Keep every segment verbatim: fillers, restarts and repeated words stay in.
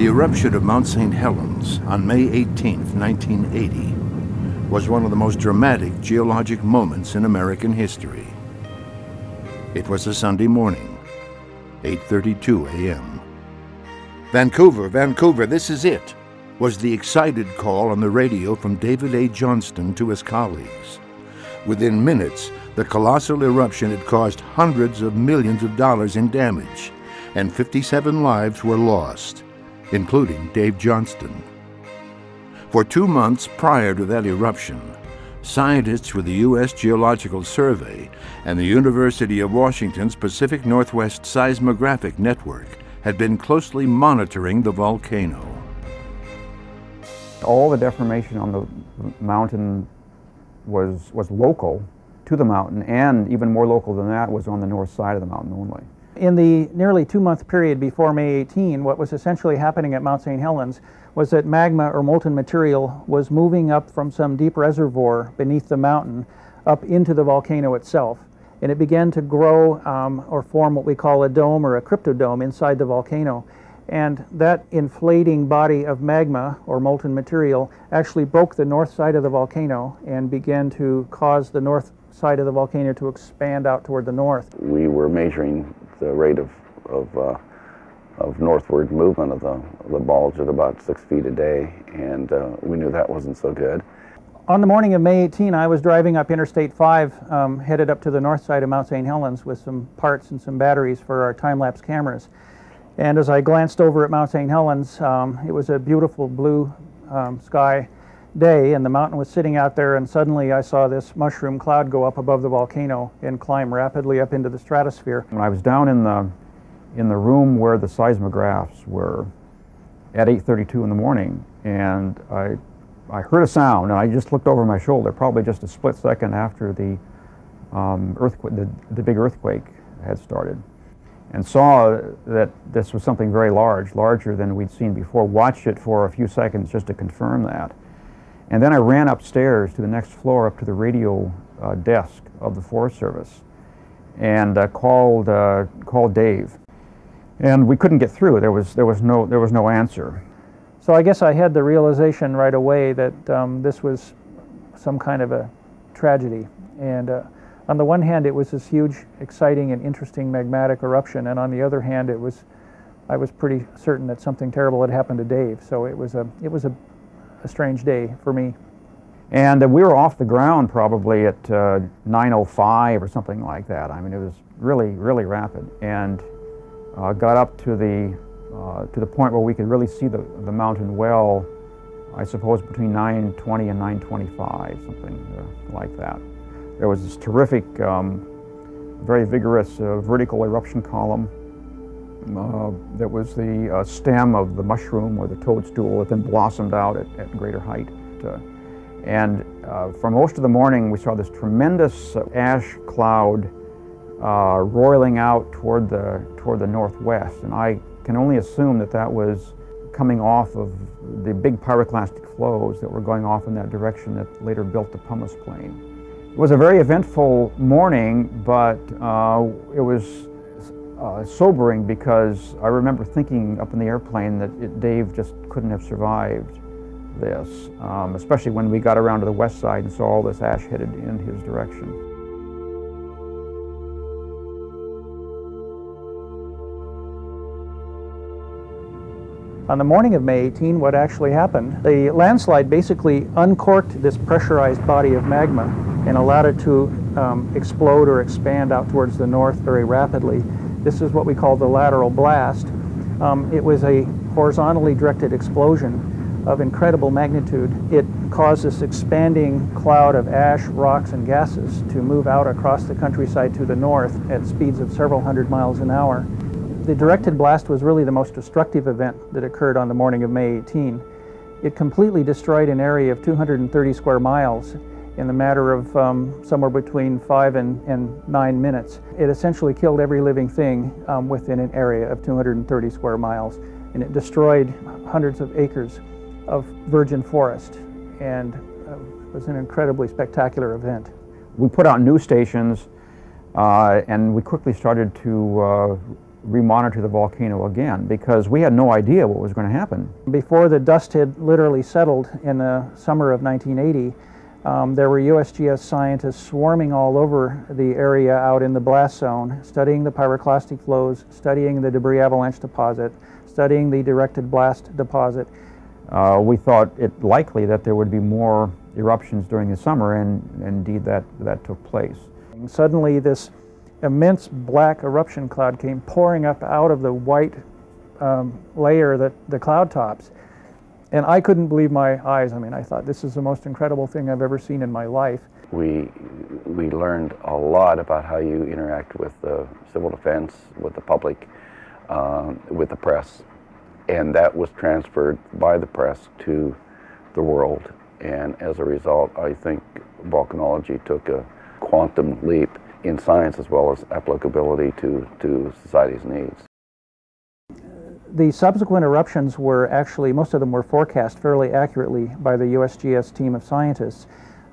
The eruption of Mount Saint Helens on May eighteenth, nineteen eighty, was one of the most dramatic geologic moments in American history. It was a Sunday morning, eight thirty-two a m "Vancouver, Vancouver, this is it," was the excited call on the radio from David A. Johnston to his colleagues. Within minutes, the colossal eruption had caused hundreds of millions of dollars in damage, and fifty-seven lives were lost, including Dave Johnston. For two months prior to that eruption, scientists with the U S Geological Survey and the University of Washington's Pacific Northwest Seismographic Network had been closely monitoring the volcano. All the deformation on the mountain was, was local to the mountain, and even more local than that was on the north side of the mountain only. In the nearly two-month period before May eighteenth, what was essentially happening at Mount Saint Helens was that magma or molten material was moving up from some deep reservoir beneath the mountain up into the volcano itself, and it began to grow um, or form what we call a dome or a cryptodome inside the volcano. And that inflating body of magma or molten material actually broke the north side of the volcano and began to cause the north side of the volcano to expand out toward the north. We were measuring the rate of, of, uh, of northward movement of the, of the bulge at about six feet a day, and uh, we knew that wasn't so good. On the morning of May eighteenth, I was driving up Interstate five, um, headed up to the north side of Mount Saint Helens with some parts and some batteries for our time-lapse cameras. And as I glanced over at Mount Saint Helens, um, it was a beautiful blue um, sky day, and the mountain was sitting out there, and suddenly I saw this mushroom cloud go up above the volcano and climb rapidly up into the stratosphere. When I was down in the in the room where the seismographs were at eight thirty-two in the morning, and I I heard a sound, and I just looked over my shoulder, probably just a split second after the um, earthquake, the, the big earthquake had started, and saw that this was something very large, larger than we'd seen before. Watched it for a few seconds just to confirm that. And then I ran upstairs to the next floor, up to the radio uh, desk of the Forest Service, and uh, called uh, called Dave. And we couldn't get through. There was there was no there was no answer. So I guess I had the realization right away that um, this was some kind of a tragedy. And uh, on the one hand, it was this huge, exciting, and interesting magmatic eruption, and on the other hand, it was I was pretty certain that something terrible had happened to Dave. So it was a it was a a strange day for me. And uh, we were off the ground probably at uh, nine oh five or something like that. I mean, it was really, really rapid, and uh, got up to the, uh, to the point where we could really see the, the mountain well, I suppose between nine twenty and nine twenty-five, something uh, like that. There was this terrific, um, very vigorous uh, vertical eruption column. Uh, that was the uh, stem of the mushroom or the toadstool that then blossomed out at, at greater height. Uh, and uh, for most of the morning, we saw this tremendous uh, ash cloud uh, roiling out toward the, toward the northwest. And I can only assume that that was coming off of the big pyroclastic flows that were going off in that direction that later built the pumice plain. It was a very eventful morning, but uh, it was Uh, sobering, because I remember thinking up in the airplane that it, Dave just couldn't have survived this, um, especially when we got around to the west side and saw all this ash headed in his direction. On the morning of May eighteenth, what actually happened, the landslide basically uncorked this pressurized body of magma and allowed it to um, explode or expand out towards the north very rapidly. This is what we call the lateral blast. Um, it was a horizontally directed explosion of incredible magnitude. It caused this expanding cloud of ash, rocks, and gases to move out across the countryside to the north at speeds of several hundred miles an hour. The directed blast was really the most destructive event that occurred on the morning of May eighteenth. It completely destroyed an area of two hundred thirty square miles in the matter of um, somewhere between five and, and nine minutes. It essentially killed every living thing um, within an area of two hundred thirty square miles, and it destroyed hundreds of acres of virgin forest, and uh, it was an incredibly spectacular event. We put out news stations, uh, and we quickly started to uh, remonitor the volcano again, because we had no idea what was going to happen. Before the dust had literally settled in the summer of nineteen eighty, um, there were U S G S scientists swarming all over the area out in the blast zone, studying the pyroclastic flows, studying the debris avalanche deposit, studying the directed blast deposit. Uh, we thought it likely that there would be more eruptions during the summer, and indeed that, that took place. And suddenly this immense black eruption cloud came pouring up out of the white um, layer that the cloud tops. And I couldn't believe my eyes. I mean, I thought this is the most incredible thing I've ever seen in my life. We, we learned a lot about how you interact with the civil defense, with the public, uh, with the press. And that was transferred by the press to the world. And as a result, I think volcanology took a quantum leap in science as well as applicability to, to society's needs. The subsequent eruptions were actually, most of them were forecast fairly accurately by the U S G S team of scientists.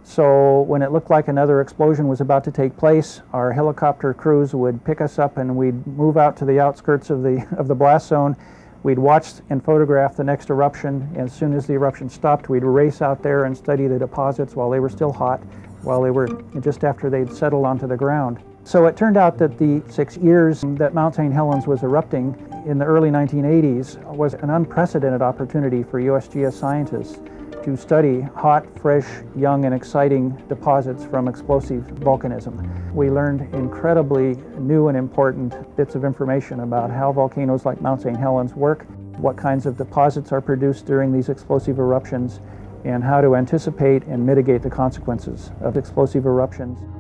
So when it looked like another explosion was about to take place, our helicopter crews would pick us up and we'd move out to the outskirts of the, of the blast zone. We'd watch and photograph the next eruption, and as soon as the eruption stopped, we'd race out there and study the deposits while they were still hot, while they were just after they'd settled onto the ground. So it turned out that the six years that Mount Saint Helens was erupting in the early nineteen eighties was an unprecedented opportunity for U S G S scientists to study hot, fresh, young, and exciting deposits from explosive volcanism. We learned incredibly new and important bits of information about how volcanoes like Mount Saint Helens work, what kinds of deposits are produced during these explosive eruptions, and how to anticipate and mitigate the consequences of explosive eruptions.